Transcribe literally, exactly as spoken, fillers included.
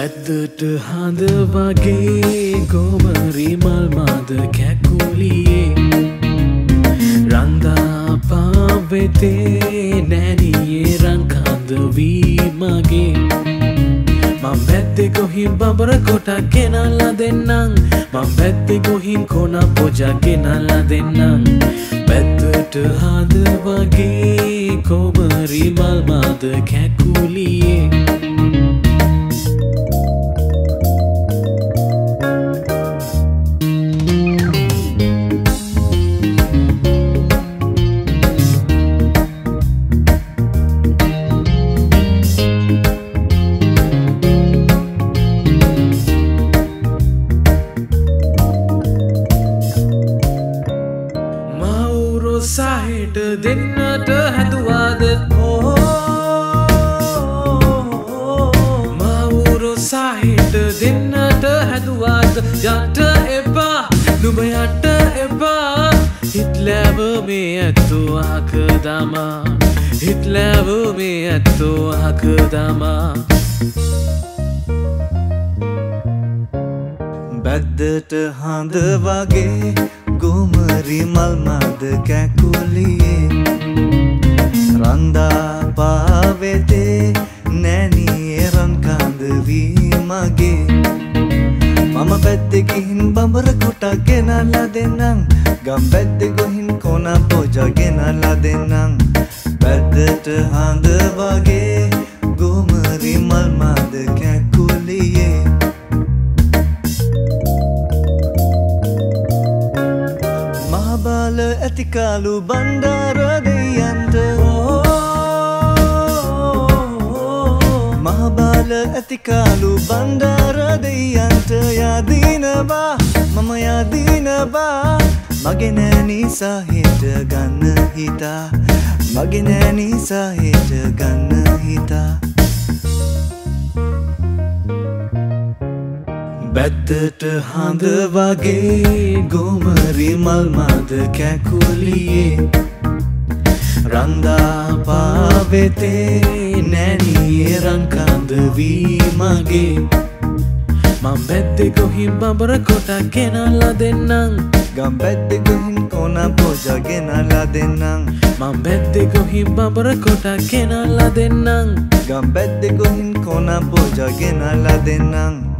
පැද්දට හඳ වගේ ගොමරි මල් මද කැකුලියේ රන්දා පාවෙතේ නැනියේ රංකඳ වී මගේ මං පැත්තෙ කොහින් බබර කොටක් ගෙනල්ලා දෙන්නම් මං පැත්තෙ කොහින් කොන පොජක් ගෙනල්ලා දෙන්නම් පැද්දට හඳ වගේ ගොමරි මල් මද කැකුලියේ සාහෙට දෙන්නට හැදුවාද මවුරු සාහෙට දෙන්නට හැදුවාද යට එපා නුඹ යට එපා හිටලැව මේ ඇත්තෝ අහක දමා හිටලැව මේ ඇත්තෝ අහක දමා බද්දට හඳ වගේ ගොමරි මල් මද කැකුලියේ රන්දා පාවෙතේ නැනියේ රන් කඳ වී මගේ මම පැත්තෙ ගිහින් බඹර කොටක් ගෙනල්ලා දෙන්නම් ගම් පැත්තෙ ගොහින් කොන පොජා ගෙනල්ලා දෙන්නම් පැද්දට හඳ වගේ ගොමරි මල් මද කැකුලියේ ඇතිකාලු බණ්ඩාර දෙයන්ට මහබාල ඇතිකාලු බණ්ඩාර දෙයන්ට යදිනවා මම යදිනවා මගේ නෑනි සාහෙට ගන්න හිතා මගේ නෑනි සාහෙට ගන්න හිතා පැද්දට හඳ වගේ ගොමරි මල් මද කැකුලියේ රන්දා පාවෙතේ නැනියේ රන් කඳ වී මගේ මං පැත්තෙ ගොහින් බඹර කොටක් ගෙනල්ලා දෙන්නම් ගම් පැත්තෙ ගොහින් කොන පොජා ගෙනල්ලා දෙන්නම් මං පැත්තෙ ගොහින් බඹර කොටක් ගෙනල්ලා දෙන්නම් ගම් පැත්තෙ ගොහින් කොන පොජා ගෙනල්ලා දෙන්නම්